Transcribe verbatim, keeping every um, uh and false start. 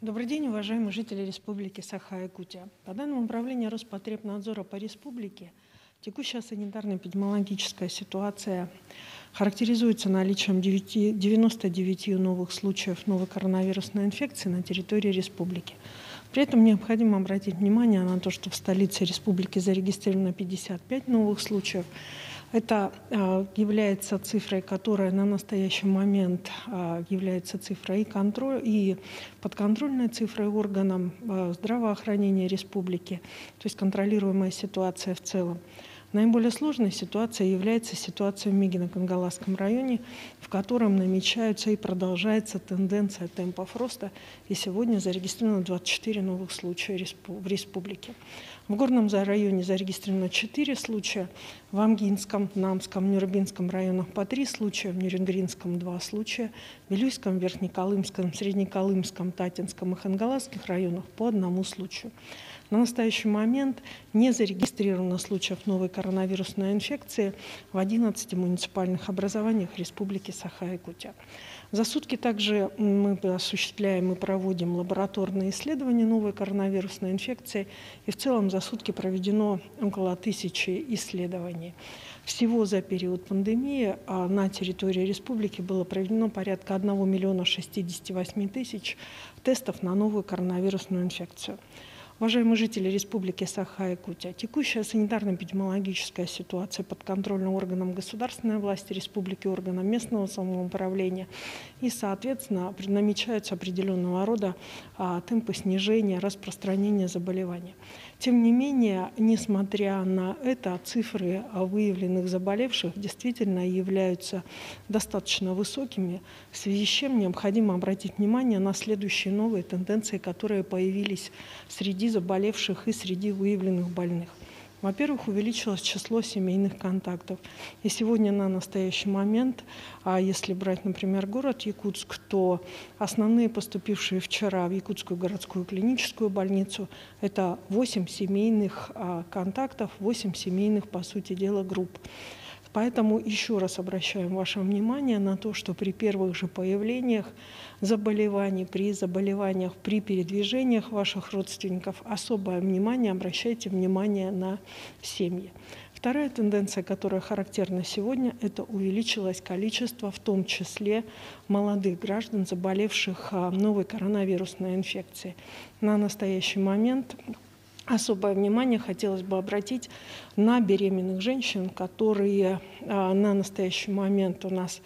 Добрый день, уважаемые жители Республики Саха-Якутия. По данным управления Роспотребнадзора по республике, текущая санитарно-эпидемиологическая ситуация характеризуется наличием девяноста девяти новых случаев новой коронавирусной инфекции на территории республики. При этом необходимо обратить внимание на то, что в столице республики зарегистрировано пятьдесят пять новых случаев. Это является цифрой, которая на настоящий момент является цифрой и, контроль, и подконтрольной цифрой органам здравоохранения республики, то есть контролируемая ситуация в целом. Наиболее сложной ситуацией является ситуация в Мегино-Кангаласском районе, в котором намечаются и продолжается тенденция темпов роста, и сегодня зарегистрировано двадцать четыре новых случая в республике. В горном районе зарегистрировано четыре случая, в Амгинском, Намском, Нюрбинском районах по три случая, в Нюрингринском два случая, в Белюйском, Верхнеколымском, Среднеколымском, Татинском и Хангаласских районах по одному случаю. На настоящий момент не зарегистрировано случаев новой коронавирусной инфекции в одиннадцати муниципальных образованиях Республики Саха-Якутия. За сутки также мы осуществляем и проводим лабораторные исследования новой коронавирусной инфекции, и в целом за сутки проведено около тысячи исследований. Всего за период пандемии на территории республики было проведено порядка одного миллиона шестидесяти восьми тысяч тестов на новую коронавирусную инфекцию. Уважаемые жители Республики Саха-Якутия, текущая санитарно-эпидемиологическая ситуация подконтрольна органам государственной власти республики, органам местного самоуправления, и, соответственно, намечаются определенного рода а, темпы снижения распространения заболевания. Тем не менее, несмотря на это, цифры выявленных заболевших действительно являются достаточно высокими, в связи с чем необходимо обратить внимание на следующие новые тенденции, которые появились среди заболевших и среди выявленных больных. Во-первых, увеличилось число семейных контактов. И сегодня на настоящий момент, а если брать, например, город Якутск, то основные поступившие вчера в Якутскую городскую клиническую больницу – это восемь семейных контактов, восемь семейных, по сути дела, групп. Поэтому еще раз обращаем ваше внимание на то, что при первых же появлениях заболеваний, при заболеваниях, при передвижениях ваших родственников особое внимание, обращайте внимание на семьи. Вторая тенденция, которая характерна сегодня, это увеличилось количество, в том числе, молодых граждан, заболевших новой коронавирусной инфекцией. На настоящий момент особое внимание хотелось бы обратить на беременных женщин, которые на настоящий момент у нас